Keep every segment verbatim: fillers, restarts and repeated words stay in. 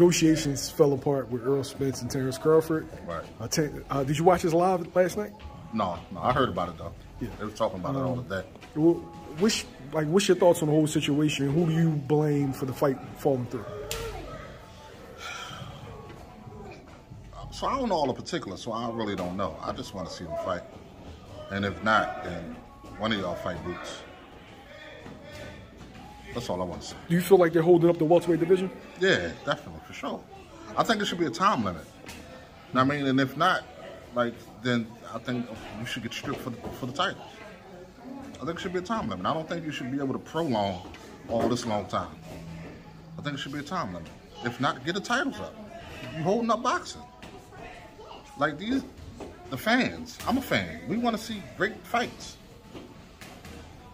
negotiations fell apart with Errol Spence and Terence Crawford. Right. Uh, ten, uh, did you watch his live last night? No, no, I heard about it though. Yeah, they were talking about um, it all the day. Well, which, like, what's your thoughts on the whole situation? Who do you blame for the fight falling through? So I don't know all the particulars, so I really don't know. I just want to see them fight, and if not, then one of y'all fight boots. That's all I want to say. Do you feel like they're holding up the welterweight division? Yeah, definitely, for sure. I think there should be a time limit. I mean, and if not, like, then I think you should get stripped for the, for the titles. I think it should be a time limit. I don't think you should be able to prolong all this long time. I think it should be a time limit. If not, get the titles up. You're holding up boxing. Like, these, the fans, I'm a fan. We want to see great fights.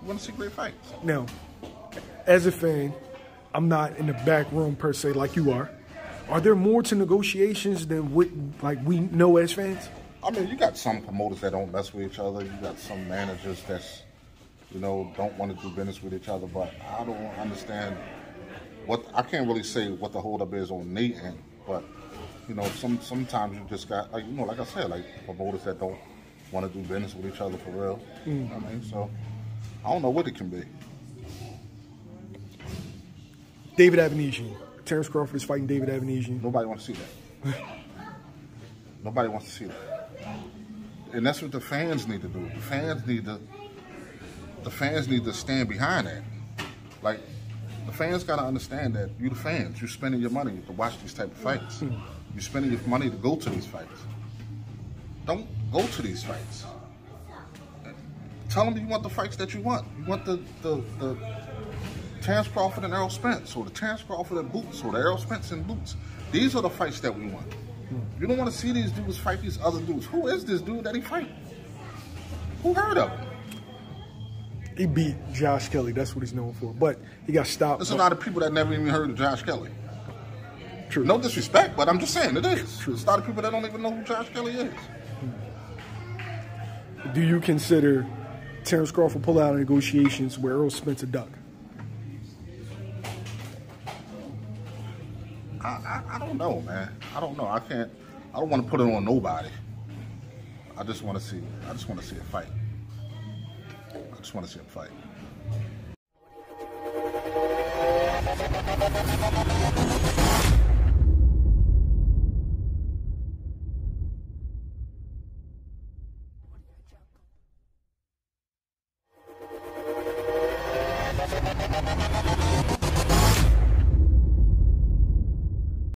We want to see great fights. Now, as a fan, I'm not in the back room per se like you are. Are there more to negotiations than what, like, we know as fans? I mean, you got some promoters that don't mess with each other. You got some managers that's, you know, don't want to do business with each other. But I don't understand what, I can't really say what the holdup is on their end. But, you know, some sometimes you just got, like, you know, like I said, like, promoters that don't want to do business with each other for real. Mm. You know what I mean? So I don't know what it can be. David Avaneysean. Terence Crawford is fighting David Avaneysean. Nobody wants to see that. Nobody wants to see that. And that's what the fans need to do. The fans need to the fans need to stand behind that. Like, the fans gotta understand that you the fans. You're spending your money to watch these type of fights. You're spending your money to go to these fights. Don't go to these fights. Tell them you want the fights that you want. You want the the, the Terence Crawford and Errol Spence, or the Terence Crawford and Boots, or the Errol Spence and Boots. These are the fights that we want. You don't want to see these dudes fight these other dudes. Who is this dude that he fight? Who heard of him? He beat Josh Kelly. That's what he's known for. But he got stopped. There's a lot of people that never even heard of Josh Kelly. True. No disrespect, but I'm just saying it is. True. There's a lot of people that don't even know who Josh Kelly is. Do you consider Terence Crawford pull out of negotiations where Errol Spence a duck? I, I don't know, man. I don't know. I can't. I don't want to put it on nobody. I just want to see. I just want to see a fight. I just want to see a fight.